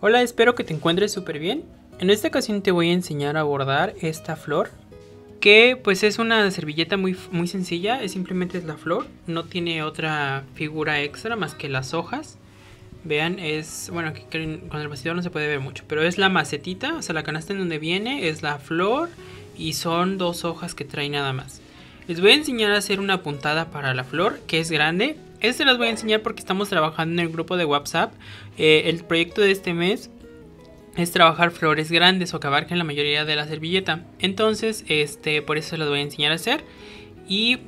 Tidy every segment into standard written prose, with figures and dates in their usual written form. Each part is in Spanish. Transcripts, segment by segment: Hola, espero que te encuentres súper bien. En esta ocasión te voy a enseñar a bordar esta flor, que pues es una servilleta muy sencilla, simplemente es la flor, no tiene otra figura extra más que las hojas. Vean, es, bueno, aquí con el bastidor no se puede ver mucho, pero es la macetita, o sea, la canasta en donde viene, es la flor y son dos hojas que trae nada más. Les voy a enseñar a hacer una puntada para la flor, que es grande. Este las voy a enseñar porque estamos trabajando en el grupo de WhatsApp. El proyecto de este mes es trabajar flores grandes o que abarquen la mayoría de la servilleta. Entonces, por eso las voy a enseñar a hacer. Y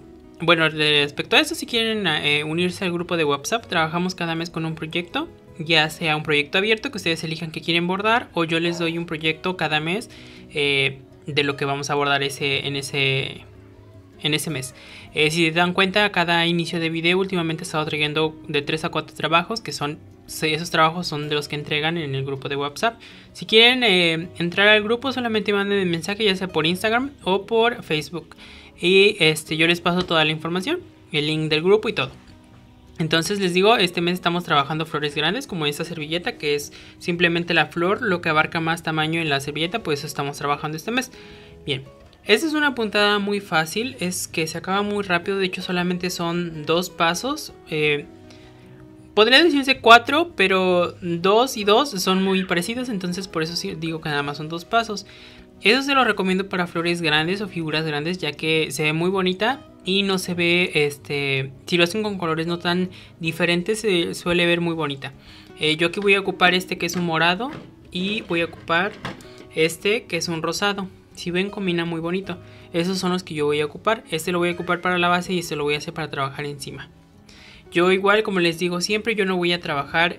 bueno, respecto a eso, si quieren unirse al grupo de WhatsApp, trabajamos cada mes con un proyecto. Ya sea un proyecto abierto que ustedes elijan que quieren bordar, o yo les doy un proyecto cada mes de lo que vamos a abordar en ese mes. Si se dan cuenta, cada inicio de video últimamente he estado trayendo de 3 a 4 trabajos, que son, esos trabajos son de los que entregan en el grupo de WhatsApp. Si quieren entrar al grupo, solamente manden el mensaje, ya sea por Instagram o por Facebook, y yo les paso toda la información, el link del grupo y todo. Entonces les digo, este mes estamos trabajando flores grandes, como esta servilleta, que es simplemente la flor, lo que abarca más tamaño en la servilleta, pues eso estamos trabajando este mes. Bien. Esta es una puntada muy fácil, es que se acaba muy rápido, de hecho solamente son 2 pasos. Podría decirse 4, pero 2 y 2 son muy parecidos, entonces por eso digo que nada más son 2 pasos. Eso se lo recomiendo para flores grandes o figuras grandes, ya que se ve muy bonita y no se ve, si lo hacen con colores no tan diferentes, se suele ver muy bonita. Yo aquí voy a ocupar este que es un morado y voy a ocupar este que es un rosado. Si ven, combina muy bonito. Esos son los que yo voy a ocupar. Este lo voy a ocupar para la base y este lo voy a hacer para trabajar encima. Yo igual, como les digo siempre, yo no voy a trabajar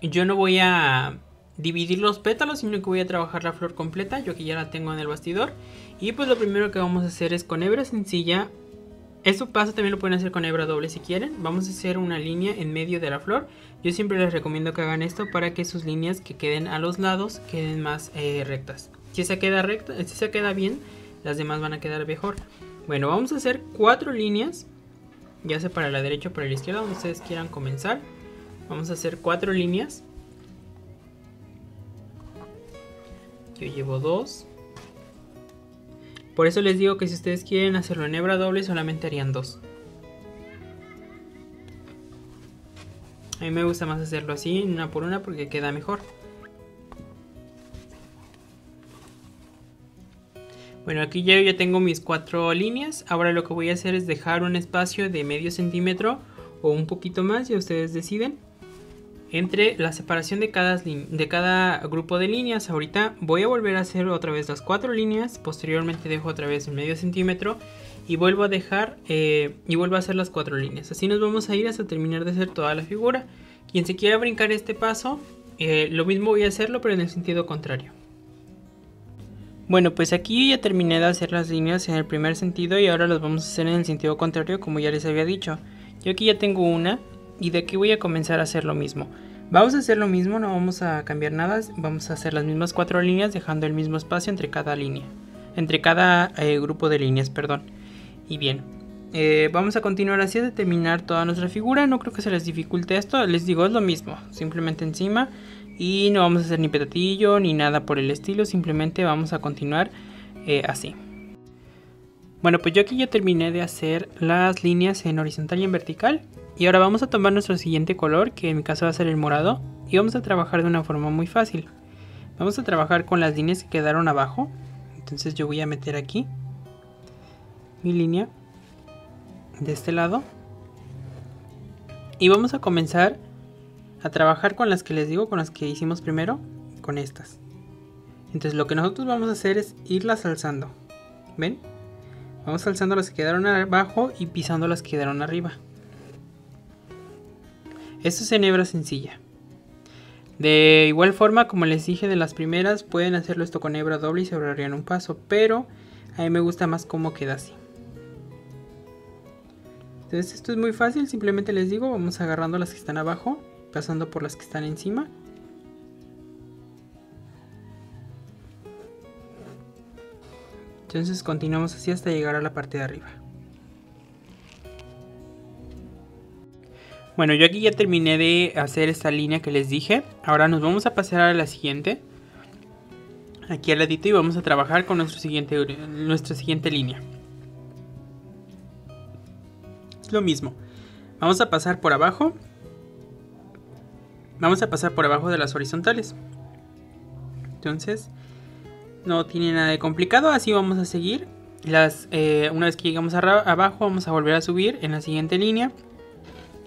yo no voy a dividir los pétalos, sino que voy a trabajar la flor completa. Yo aquí ya la tengo en el bastidor. Y pues lo primero que vamos a hacer es con hebra sencilla. Esto pasa, también lo pueden hacer con hebra doble si quieren. Vamos a hacer una línea en medio de la flor. Yo siempre les recomiendo que hagan esto para que sus líneas que queden a los lados queden más rectas. Si esa queda recta, si esa queda bien, las demás van a quedar mejor. Bueno, vamos a hacer 4 líneas, ya sea para la derecha o para la izquierda, donde ustedes quieran comenzar. Vamos a hacer 4 líneas. Yo llevo 2. Por eso les digo que si ustedes quieren hacerlo en hebra doble, solamente harían 2. A mí me gusta más hacerlo así, una por una, porque queda mejor. Bueno, aquí ya tengo mis 4 líneas. Ahora lo que voy a hacer es dejar un espacio de medio centímetro o un poquito más, ya ustedes deciden, entre la separación de cada grupo de líneas. Ahorita voy a volver a hacer otra vez las 4 líneas, posteriormente dejo otra vez el medio centímetro y vuelvo a dejar y vuelvo a hacer las 4 líneas. Así nos vamos a ir hasta terminar de hacer toda la figura. Quien se quiera brincar este paso, lo mismo voy a hacerlo, pero en el sentido contrario. Bueno, pues aquí ya terminé de hacer las líneas en el primer sentido y ahora las vamos a hacer en el sentido contrario, como ya les había dicho. Yo aquí ya tengo una. Y de aquí voy a comenzar a hacer lo mismo. Vamos a hacer lo mismo, no vamos a cambiar nada. Vamos a hacer las mismas 4 líneas, dejando el mismo espacio entre cada línea. Entre cada grupo de líneas, perdón. Y bien, vamos a continuar así hasta terminar toda nuestra figura. No creo que se les dificulte esto, les digo, es lo mismo. Simplemente encima. Y no vamos a hacer ni petatillo, ni nada por el estilo. Simplemente vamos a continuar así. Bueno, pues yo aquí ya terminé de hacer las líneas en horizontal y en vertical. Y ahora vamos a tomar nuestro siguiente color, que en mi caso va a ser el morado, y vamos a trabajar de una forma muy fácil. Vamos a trabajar con las líneas que quedaron abajo. Entonces yo voy a meter aquí mi línea de este lado. Y vamos a comenzar a trabajar con las que les digo, con las que hicimos primero, con estas. Entonces lo que nosotros vamos a hacer es irlas alzando. ¿Ven? Vamos alzando las que quedaron abajo y pisando las que quedaron arriba. Esto es en hebra sencilla. De igual forma, como les dije de las primeras, pueden hacerlo esto con hebra doble y se ahorrarían un paso, pero a mí me gusta más cómo queda así. Entonces esto es muy fácil, simplemente les digo, vamos agarrando las que están abajo, pasando por las que están encima. Entonces continuamos así hasta llegar a la parte de arriba. Bueno, yo aquí ya terminé de hacer esta línea que les dije. Ahora nos vamos a pasar a la siguiente. Aquí al ladito y vamos a trabajar con nuestra siguiente línea. Es lo mismo. Vamos a pasar por abajo. Vamos a pasar por abajo de las horizontales. Entonces, no tiene nada de complicado. Así vamos a seguir. Una vez que llegamos abajo, vamos a volver a subir en la siguiente línea.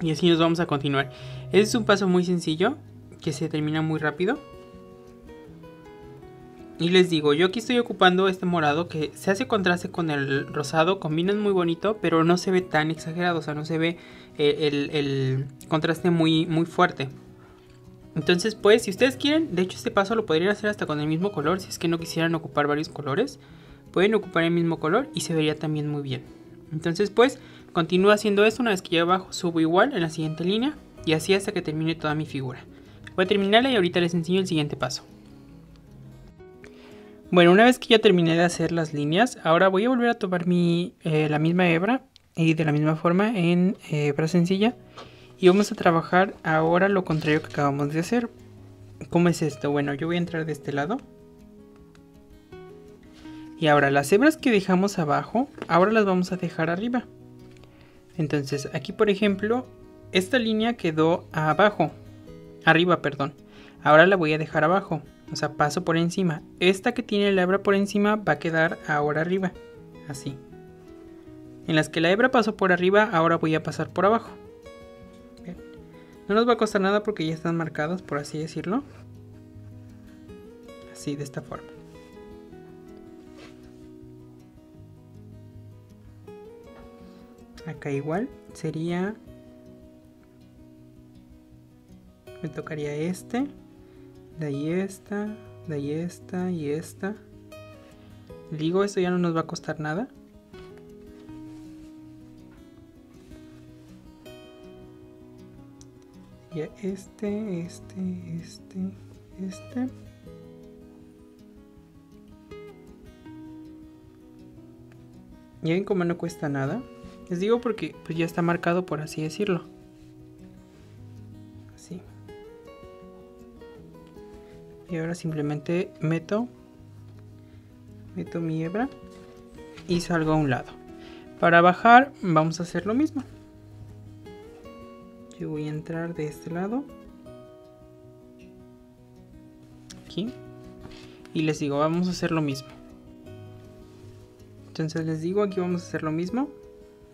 Y así nos vamos a continuar. Este es un paso muy sencillo que se termina muy rápido. Y les digo, yo aquí estoy ocupando este morado que se hace contraste con el rosado. Combinan muy bonito, pero no se ve tan exagerado. O sea, no se ve el contraste muy fuerte. Entonces, pues, si ustedes quieren, de hecho este paso lo podrían hacer hasta con el mismo color. Si es que no quisieran ocupar varios colores, pueden ocupar el mismo color y se vería también muy bien. Entonces, pues, continúo haciendo esto. Una vez que ya abajo, subo igual en la siguiente línea. Y así hasta que termine toda mi figura. Voy a terminarla y ahorita les enseño el siguiente paso. Bueno, una vez que ya terminé de hacer las líneas, ahora voy a volver a tomar la misma hebra. Y de la misma forma en hebra sencilla. Y vamos a trabajar ahora lo contrario que acabamos de hacer. ¿Cómo es esto? Bueno, yo voy a entrar de este lado. Y ahora las hebras que dejamos abajo, ahora las vamos a dejar arriba. Entonces aquí, por ejemplo, esta línea quedó abajo, arriba, perdón. Ahora la voy a dejar abajo, o sea, paso por encima. Esta que tiene la hebra por encima va a quedar ahora arriba, así. En las que la hebra pasó por arriba, ahora voy a pasar por abajo. Bien. No nos va a costar nada porque ya están marcadas, por así decirlo. Así, de esta forma. Acá igual sería, me tocaría este, de ahí esta, de ahí esta y esta. Digo, esto ya no nos va a costar nada. Ya este. Ya ven como no cuesta nada. Les digo porque pues ya está marcado, por así decirlo. Así. Y ahora simplemente meto mi hebra y salgo a un lado. Para bajar vamos a hacer lo mismo. Yo voy a entrar de este lado. Aquí. Y les digo, vamos a hacer lo mismo. Entonces les digo, aquí vamos a hacer lo mismo.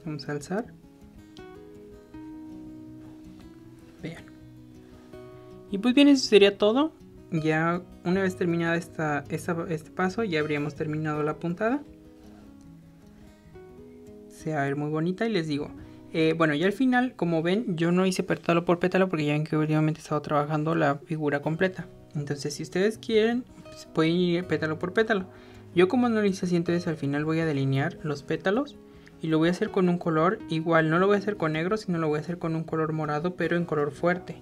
Vamos a alzar. Vean. Y pues bien, eso sería todo. Ya una vez terminado este paso, ya habríamos terminado la puntada. Se va a ver muy bonita y les digo. Bueno, ya al final, como ven, yo no hice pétalo por pétalo porque ya ven que últimamente he estado trabajando la figura completa. Entonces, si ustedes quieren, pues pueden ir pétalo por pétalo. Yo como no lo hice así, entonces al final voy a delinear los pétalos. Y lo voy a hacer con un color igual, no lo voy a hacer con negro, sino lo voy a hacer con un color morado, pero en color fuerte.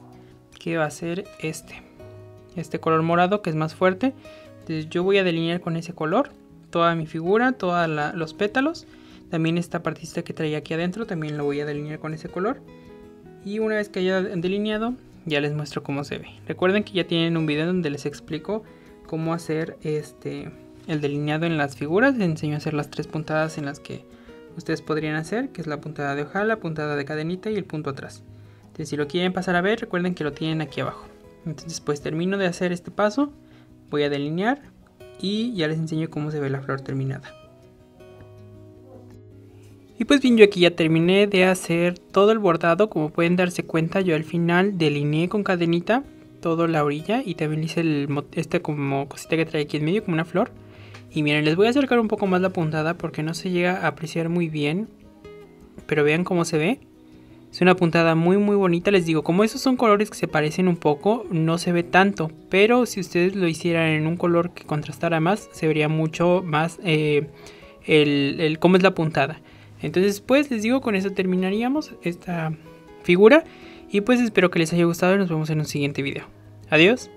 Que va a ser este color morado que es más fuerte. Entonces yo voy a delinear con ese color toda mi figura, todos los pétalos. También esta partita que traía aquí adentro también lo voy a delinear con ese color. Y una vez que haya delineado, ya les muestro cómo se ve. Recuerden que ya tienen un video donde les explico cómo hacer el delineado en las figuras. Les enseño a hacer las tres puntadas en las que ustedes podrían hacer, que es la puntada de hoja, la puntada de cadenita y el punto atrás. Entonces, si lo quieren pasar a ver, recuerden que lo tienen aquí abajo. Entonces, pues termino de hacer este paso, voy a delinear y ya les enseño cómo se ve la flor terminada. Y pues bien, yo aquí ya terminé de hacer todo el bordado. Como pueden darse cuenta, yo al final delineé con cadenita toda la orilla y también hice como cosita que trae aquí en medio, como una flor. Y miren, les voy a acercar un poco más la puntada porque no se llega a apreciar muy bien. Pero vean cómo se ve. Es una puntada muy bonita. Les digo, como esos son colores que se parecen un poco, no se ve tanto. Pero si ustedes lo hicieran en un color que contrastara más, se vería mucho más cómo es la puntada. Entonces, pues, les digo, con eso terminaríamos esta figura. Y pues espero que les haya gustado y nos vemos en un siguiente video. Adiós.